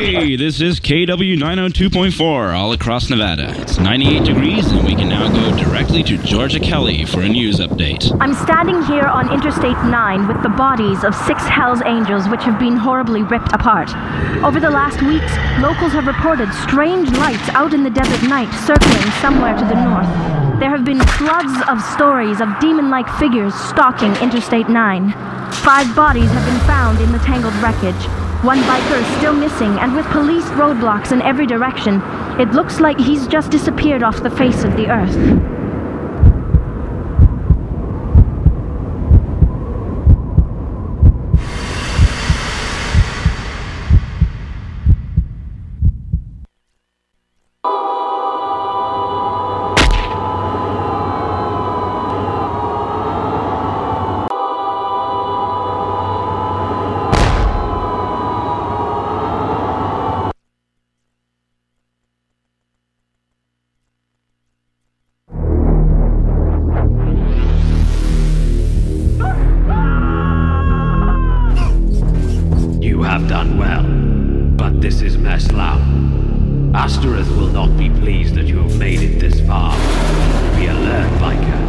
Hey, this is KW902.4 all across Nevada. It's 98 degrees and we can now go directly to Georgia Kelly for a news update. I'm standing here on Interstate 9 with the bodies of 6 Hell's Angels which have been horribly ripped apart. Over the last weeks, locals have reported strange lights out in the desert night circling somewhere to the north. There have been floods of stories of demon-like figures stalking Interstate 9. 5 bodies have been found in the tangled wreckage. 1 biker is still missing, and with police roadblocks in every direction, it looks like he's just disappeared off the face of the earth. Done well, but this is Meslam. Asterith will not be pleased that you have made it this far. Be alert, biker.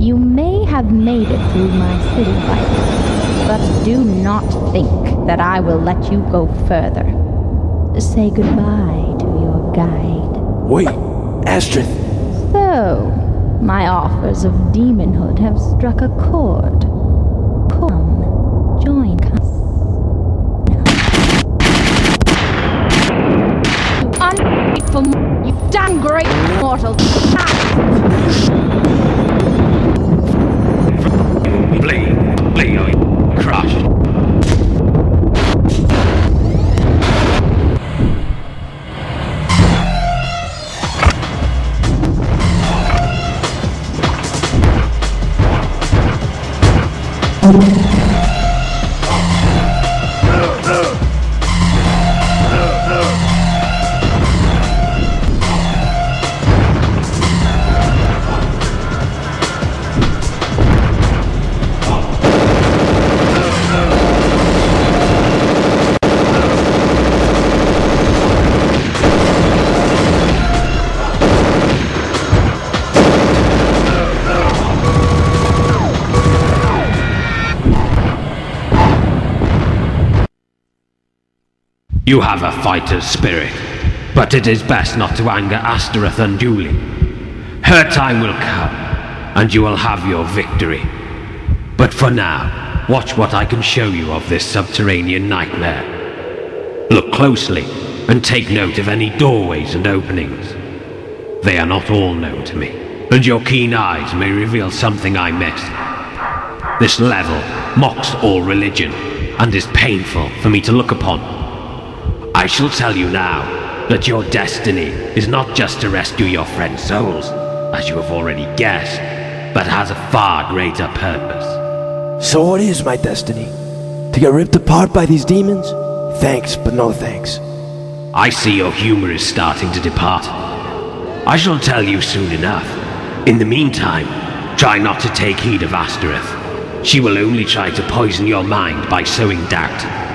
You may have made it through my city life, but do not think that I will let you go further. Say goodbye to your guide. Wait, Astrid! So, my offers of demonhood have struck a chord. Come, join us. You ungrateful, you damn great mortal. You have a fighter's spirit, but it is best not to anger Asterith unduly. Her time will come, and you will have your victory. But for now, watch what I can show you of this subterranean nightmare. Look closely, and take note of any doorways and openings. They are not all known to me, and your keen eyes may reveal something I missed. This level mocks all religion, and is painful for me to look upon. I shall tell you now that your destiny is not just to rescue your friends' souls, as you have already guessed, but has a far greater purpose. So what is my destiny? To get ripped apart by these demons? Thanks, but no thanks. I see your humor is starting to depart. I shall tell you soon enough. In the meantime, try not to take heed of Asterith. She will only try to poison your mind by sowing doubt.